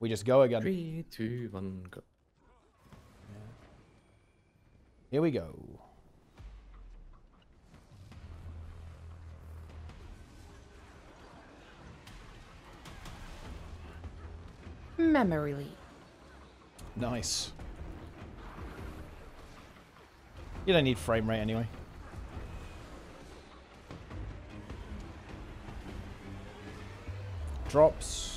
We just go again. 3, 2, 1, go. Yeah. Here we go. Memory leak. Nice. You don't need frame rate anyway. Drops.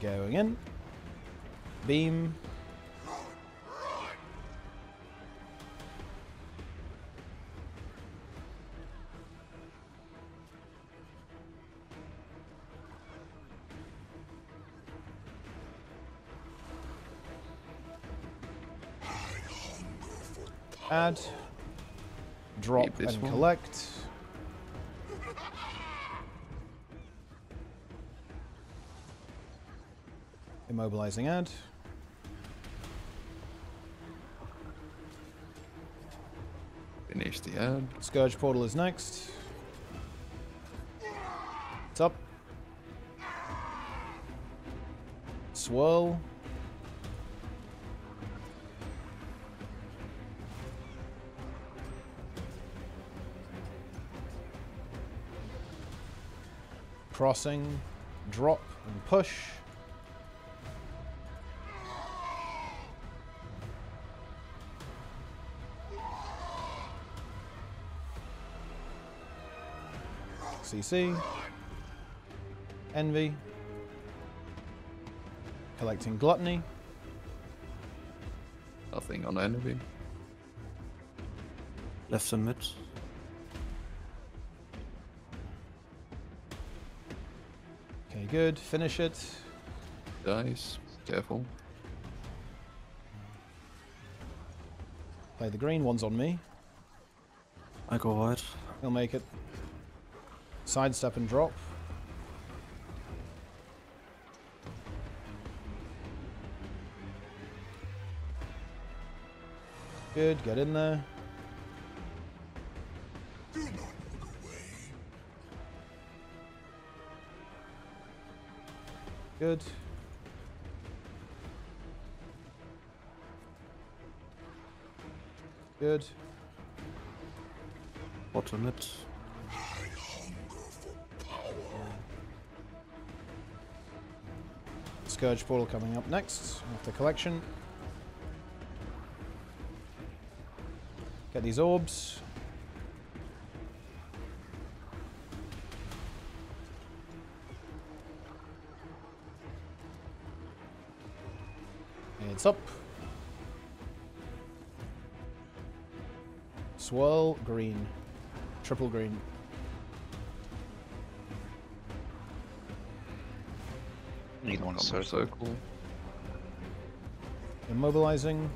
Going in. Beam. Add. Drop and collect. Immobilizing ad. Finish the ad. Scourge portal is next. It's up. Swirl. Crossing. Drop and push. CC, Envy, collecting Gluttony. Nothing on Envy. Left and mid. Okay, good. Finish it. Nice. Careful. Play the green. One's on me. I go wide. He'll make it. Sidestep and drop. Good, get in there. Do not look away. Good. Good. Bottom it. Scourge portal coming up next after collection. Get these orbs. It's up. Swirl green. Triple green. Need one circle. Immobilizing.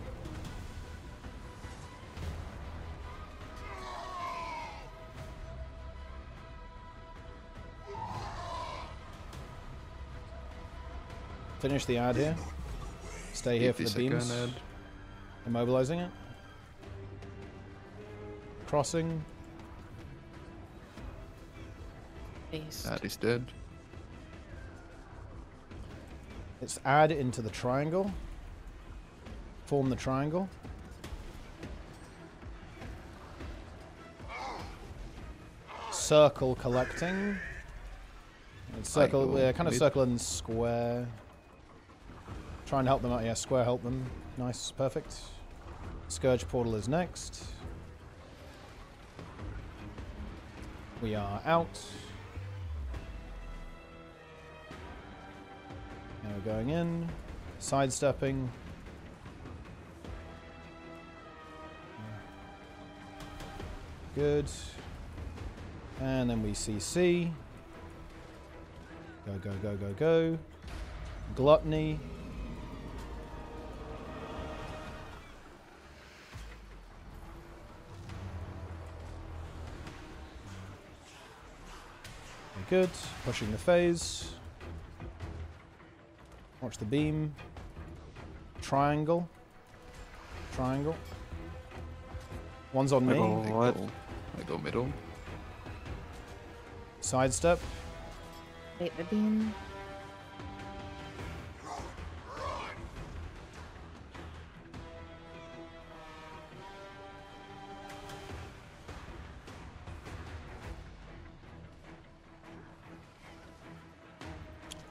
Finish the ad here. Stay here for the beams. Immobilizing it. Crossing. That is dead. Let's add into the triangle, form the triangle. Circle collecting. Circle, yeah, kind of circle and square. Try and help them out, yeah, square help them. Nice, perfect. Scourge portal is next. We are out. Going in, sidestepping. Good. And then we CC. Go, go, go, go, go. Gluttony. Very good. Pushing the phase. Watch the beam. Triangle. Triangle. One's on me. I go middle. Sidestep. Wait, the beam.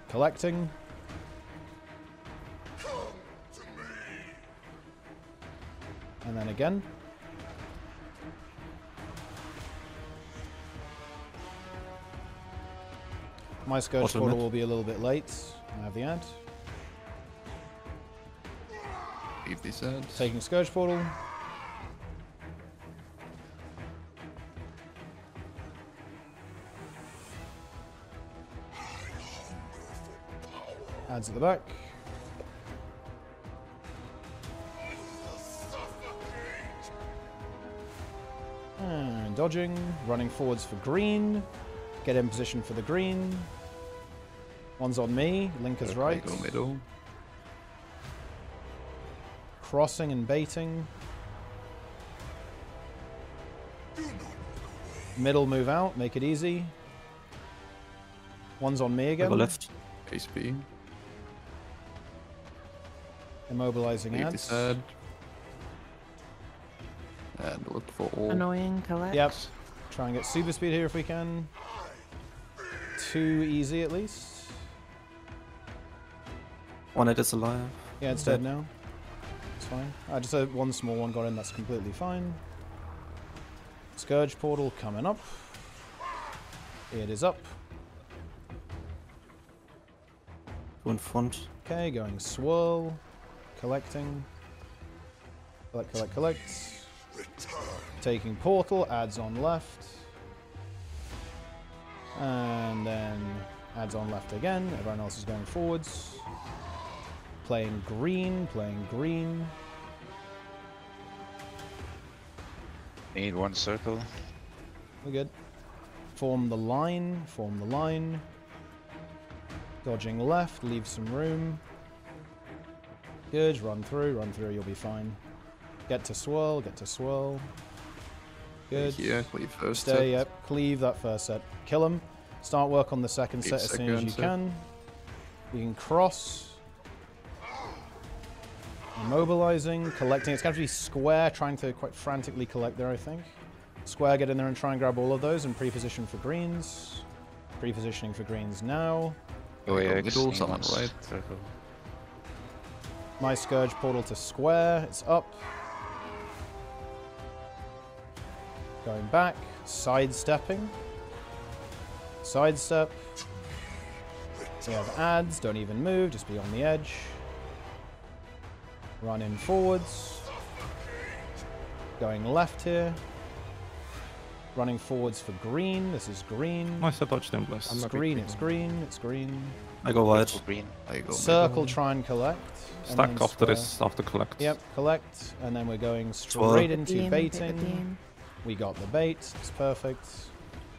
Collecting. Come to me. And then again. My Scourge portal will be a little bit late. I have the ad. Leave this ad. Taking Scourge portal. Ads at the back. And dodging, running forwards for green. Get in position for the green. One's on me. Linker's right. Middle. Crossing and baiting. Middle move out. Make it easy. One's on me again. Left. HP. Immobilizing ads. And look for all. Annoying collect. Yep. Try and get super speed here if we can. Too easy at least. One head is alive. Yeah, it's dead now. It's fine. I just had one small one got in, that's completely fine. Scourge portal coming up. It is up. Go in front. Okay, going swirl. Collecting. Collect. Taking portal, adds on left. And then adds on left again. Everyone else is going forwards. Playing green. Need one circle. We're good. Form the line. Dodging left, leave some room. Good, run through, you'll be fine. Get to swirl. Good. Yeah, cleave first set. Yep, cleave that first set. Kill him. Start work on the second set as soon as you can. You can cross. Immobilizing, collecting. It's going to be square, trying to quite frantically collect there, I think. Square, get in there and try and grab all of those and pre-position for greens. Pre-positioning for greens now. Oh yeah, middle, someone right. My Scourge portal to square. It's up. Going back, sidestep. We have ads, don't even move, just be on the edge. Run in forwards. Going left here. Running forwards for green, this is green. Nice to touch them, bless. It's green. I go wide. Circle, try and collect. Stack after this, after collect. Yep, collect, and then we're going straight into baiting. We got the bait, it's perfect.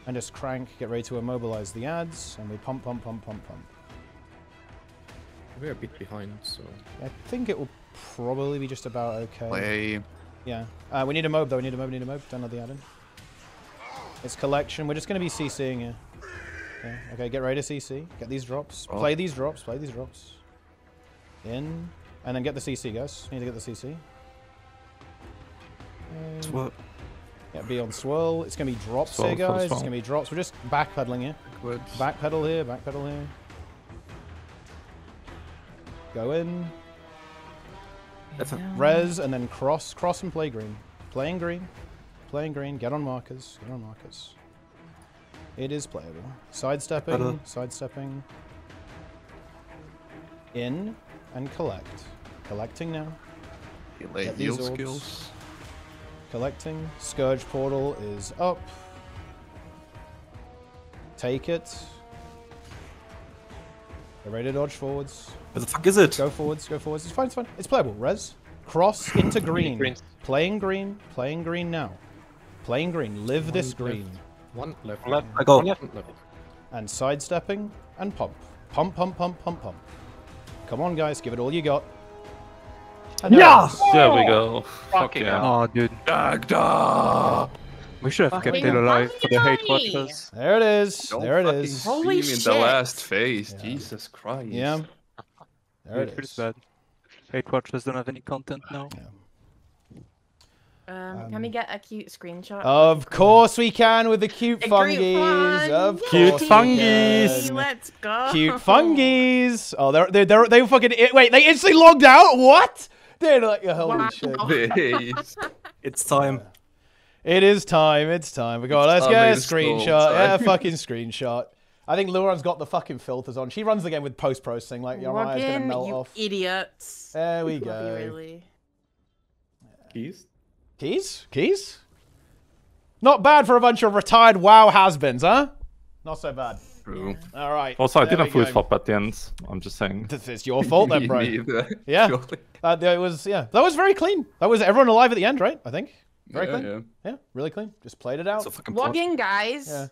And just crank, get ready to immobilize the ads, and we pump. We're a bit behind, so... I think it will probably be just about okay. Play. Yeah. We need a mob, though. We need a mob. Don't have the ad in. It's collection. We're just going to be CCing here. Okay, get ready to CC. Get these drops. Oh. Play these drops. In. And then get the CC, guys. Need to get the CC. What? Yeah, be on swirl. It's going to be drops swirl, here, guys. It's going to be drops. We're just backpedaling here. Backpedal here. Go in. Yeah. Res and then cross. Cross and play green. Playing green. Get on markers. It is playable. Sidestepping. In and collect. Collecting now. Get these orbs. Skills. Collecting. Scourge portal is up. Take it. Get ready to dodge forwards. What the fuck is it? Go forwards. It's fine. It's playable. Res. Cross into green. Playing green now. Playing green. Live this green. One left. I go. And sidestepping and pump. Pump. Come on, guys. Give it all you got. Yes! There we go. Fuck yeah. Oh, dude. We should have kept it alive for the Hate Watchers. There it is. There it is. Holy shit. In the last phase. Yeah. Jesus Christ. Yeah. There it is. Bad. Hate Watchers don't have any content now. Yeah. Can we get a cute screenshot? Of course we can with the cute fungies. Of course. Cute fungies. Let's go. Cute fungies. Oh, they fucking wait. They instantly logged out. What? They're like, oh, holy shit. It's time. It is time. It's time. We got. Let's get a screenshot. Yeah, fucking screenshot. I think Luron's got the fucking filters on. She runs the game with post-processing. Like your eye's gonna melt off. Idiots. There we go. Really. Keys. Keys? Keys? Not bad for a bunch of retired WoW has-beens, huh? Not so bad. True. All right. Also, I didn't fully flop at the end. I'm just saying. It's your fault then, bro. Yeah. It was. Yeah. That was very clean. That was everyone alive at the end, right? I think. Very clean. Yeah. Really clean. Just played it out. Log in, guys. Yeah.